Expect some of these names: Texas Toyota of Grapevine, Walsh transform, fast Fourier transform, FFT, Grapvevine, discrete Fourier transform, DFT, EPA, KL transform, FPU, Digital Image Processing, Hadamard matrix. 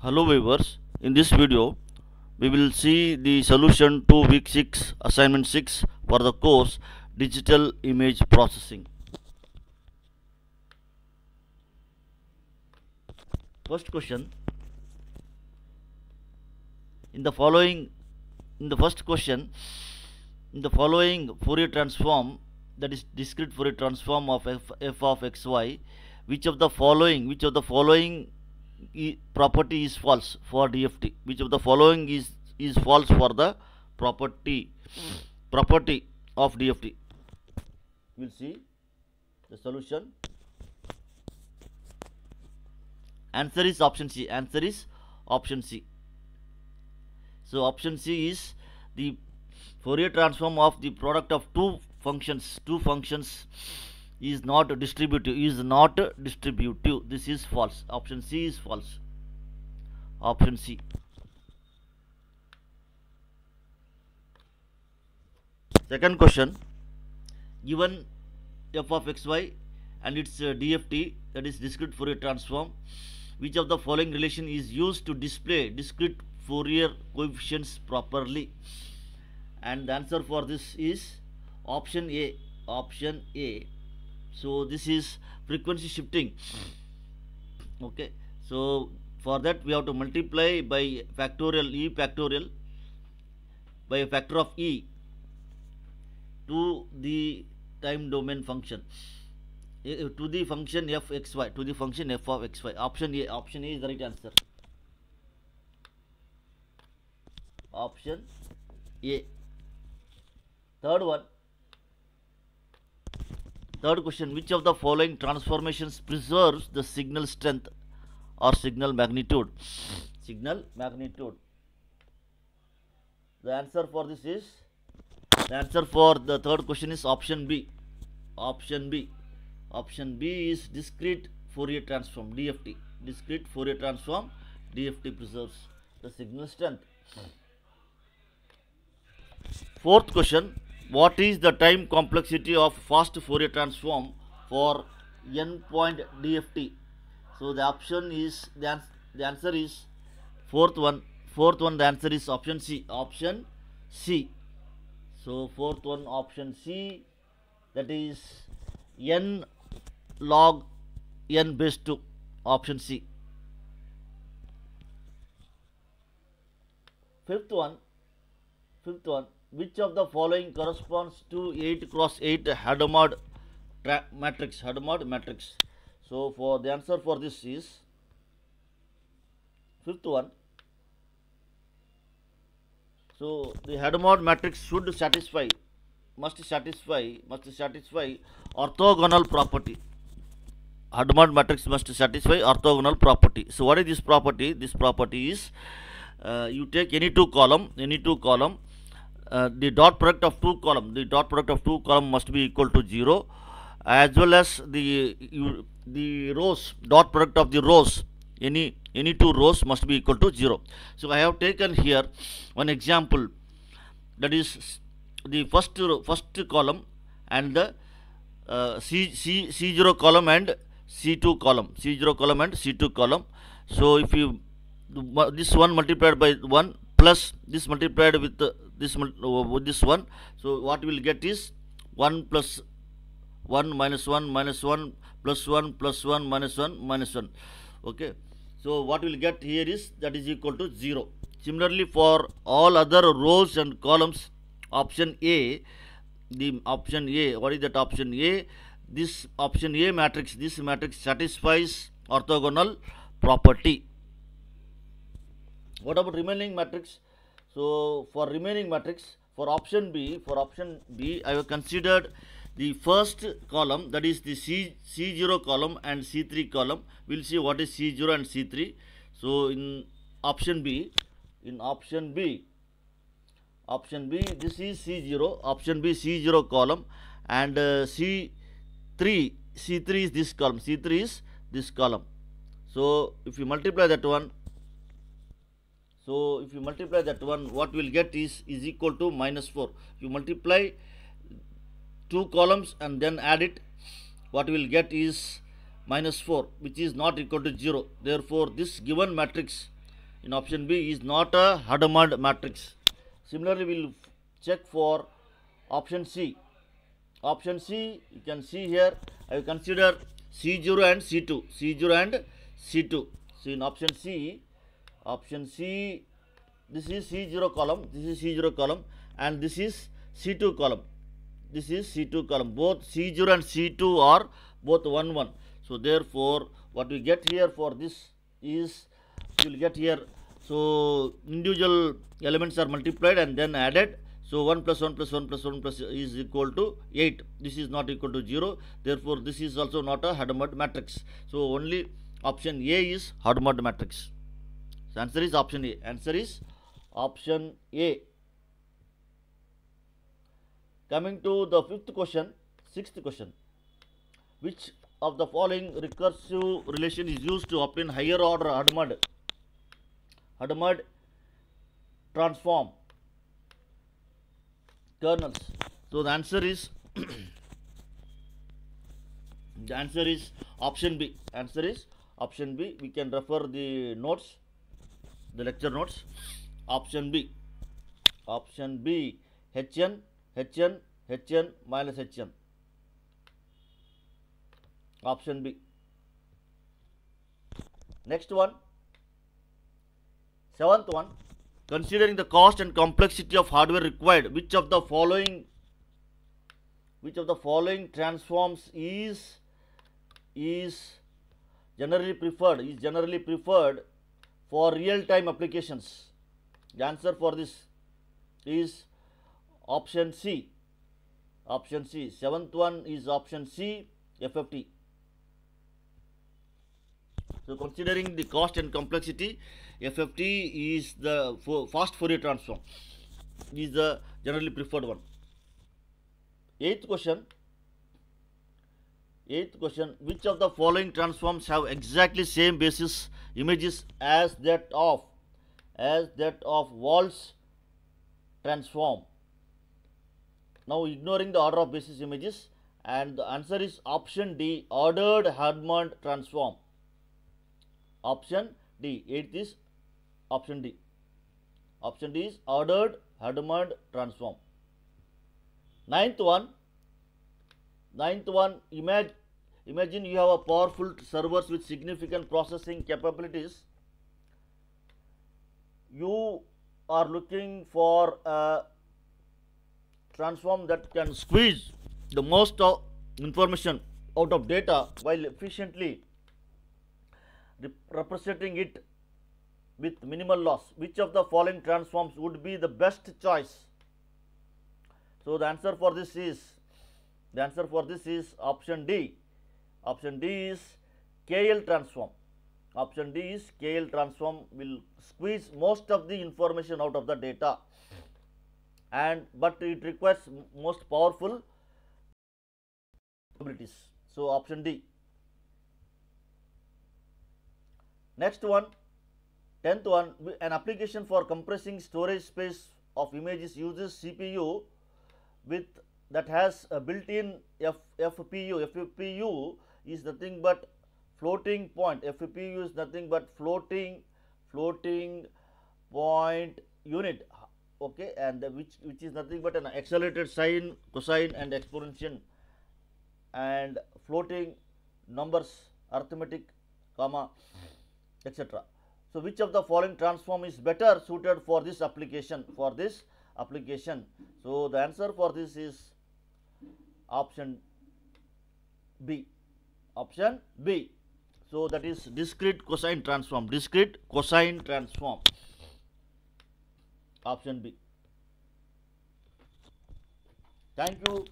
Hello viewers, in this video we will see the solution to week 6 assignment 6 for the course Digital Image Processing. First question, in the following Fourier transform, that is discrete Fourier transform of f of xy, which of the following property is false for DFT? Which of the following is false for the property of DFT? We'll see the solution. Answer is option C. So option C is the Fourier transform of the product of two functions is not distributive. This is false. Option C is false. Option C. Second question, given f of xy and its DFT, that is discrete Fourier transform, which of the following relation is used to display discrete Fourier coefficients properly? And the answer for this is option A. So this is frequency shifting. Okay, so for that we have to multiply by factorial e factorial by a factor of e to the time domain function, to the function f x y, to the function f of x y. Option A is the right answer. Option A. Third one. Third question, which of the following transformations preserves the signal strength or signal magnitude? The answer for this is, the answer for the third question is option B. Is discrete Fourier transform, DFT. Discrete Fourier transform, DFT preserves the signal strength. Fourth question, what is the time complexity of fast Fourier transform for n-point DFT? So the option is, the answer is option C. So fourth one, option C, that is n log n base 2, option C. Fifth one. Which of the following corresponds to 8 cross 8 Hadamard matrix? So for the answer for this is fifth one. So the Hadamard matrix should satisfy, must satisfy orthogonal property. Hadamard matrix must satisfy orthogonal property. So what is this property? This property is, you take any two column. The dot product of two column, must be equal to 0, as well as the rows, dot product of the rows, any two rows must be equal to 0. So I have taken here one example, that is the first column and the C0 column and C2 column, So if you this one multiplied by one plus this multiplied with the this one, so what we will get is 1 + 1 - 1 - 1 + 1 + 1 - 1 - 1. Okay, so what we will get here is, that is equal to 0. Similarly, for all other rows and columns, option A, what is that option A? This option A matrix, this matrix satisfies orthogonal property. What about remaining matrix? So for remaining matrix, for option B, I have considered the first column, that is the C0 column and C3 column. We'll see what is C0 and C3. So in option B, this is C0. Option B, C0 column, and C3 is this column. So if you multiply that one, what we will get is equal to -4. You multiply two columns and then add it, what we will get is -4, which is not equal to 0. Therefore, this given matrix in option B is not a Hadamard matrix. Similarly, we will check for option C. Option C, you can see here, I will consider C0 and C2. C0 and C2. So, in option C, this is C0 column, this is C0 column, and this is C2 column. This is C2 column. Both C0 and C2 are both 1, 1. So, therefore, what we get here for this is, you will get here, so individual elements are multiplied and then added. So, 1 plus 1 plus 1 plus 1 plus is equal to 8. This is not equal to 0. Therefore, this is also not a Hadamard matrix. So, only option A is Hadamard matrix. So, answer is option A. Answer is option A. Coming to the fifth question, sixth question. Which of the following recursive relation is used to obtain higher order Hadamard transform kernels? So the answer is the answer is option B. Answer is option B. We can refer the notes, the lecture notes. Option B. Option B. HN, HN, HN, minus HN. Option B. Next one. Seventh one. Considering the cost and complexity of hardware required, which of the following transforms is generally preferred for real-time applications? The answer for this is option C. Option C. Seventh one is option C, FFT. So, considering the cost and complexity, FFT is the fast Fourier transform, is the generally preferred one. Eighth question. Eighth question. Which of the following transforms have exactly same basis images as that of Walsh transform? Now, ignoring the order of basis images, and the answer is option D, ordered Hadamard transform. Option D. Eighth is option D. Option D is ordered Hadamard transform. Ninth one. Ninth one. Imagine you have a powerful servers with significant processing capabilities. You are looking for a transform that can squeeze the most of information out of data while efficiently representing it with minimal loss. Which of the following transforms would be the best choice? So the answer for this is option D. Option D is KL transform. Option D is KL transform will squeeze most of the information out of the data, and but it requires most powerful abilities. So option D. Next one, 10th one, an application for compressing storage space of images uses CPU that has a built-in FPU. FPU is nothing but floating point. FPU is nothing but floating point unit. Okay, and which is nothing but an accelerated sine, cosine, and exponential, and floating numbers, arithmetic, comma, etc. So, which of the following transform is better suited for this application? So, the answer for this is option B. Option B. So, that is discrete cosine transform. Option B. Thank you.